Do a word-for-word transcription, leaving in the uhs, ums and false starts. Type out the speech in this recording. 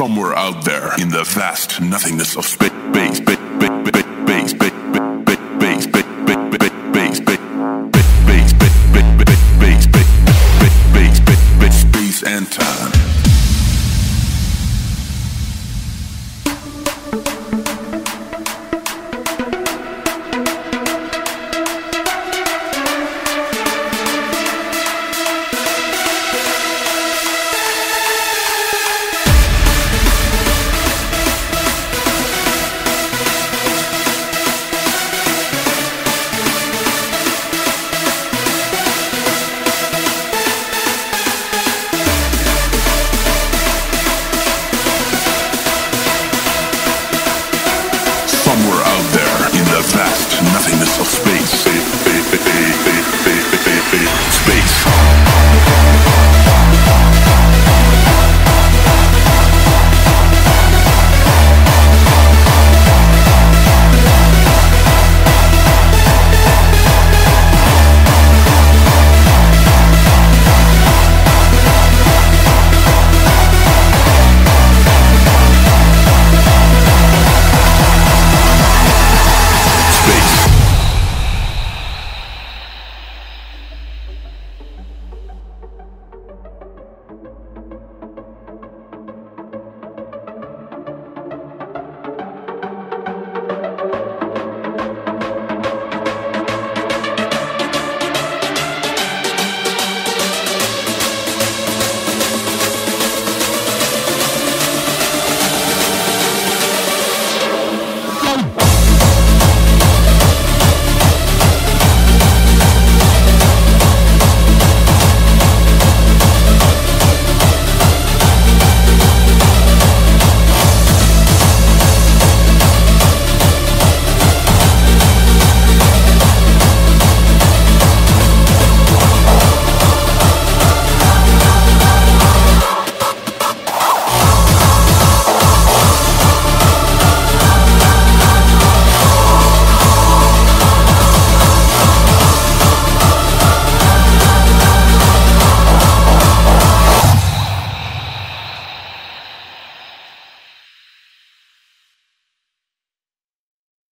somewhere out there in the vast nothingness of space.